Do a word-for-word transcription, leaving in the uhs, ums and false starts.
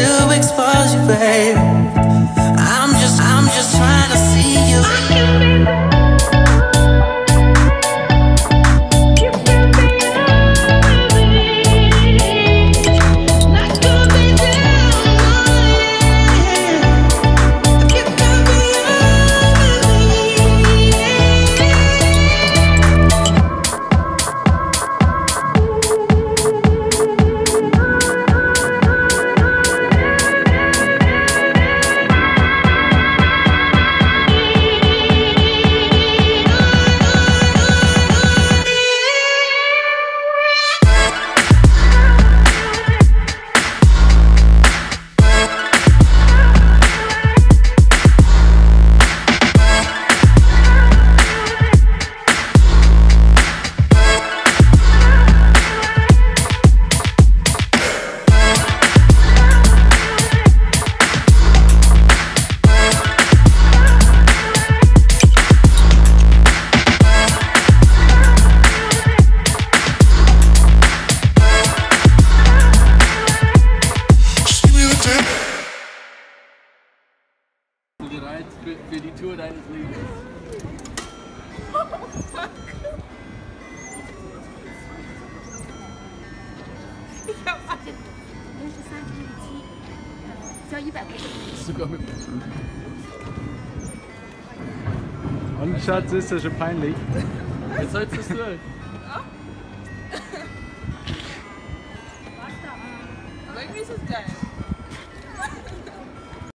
to expose you, babe. I'm just, I'm just trying to see you. Bereit für, für die Tour deines Lebens. Oh fuck! Ich hab was. So, you better. Sogar mit. Und Schatz, ist das schon peinlich. Jetzt sollst du es durch. Aber irgendwie ist es geil.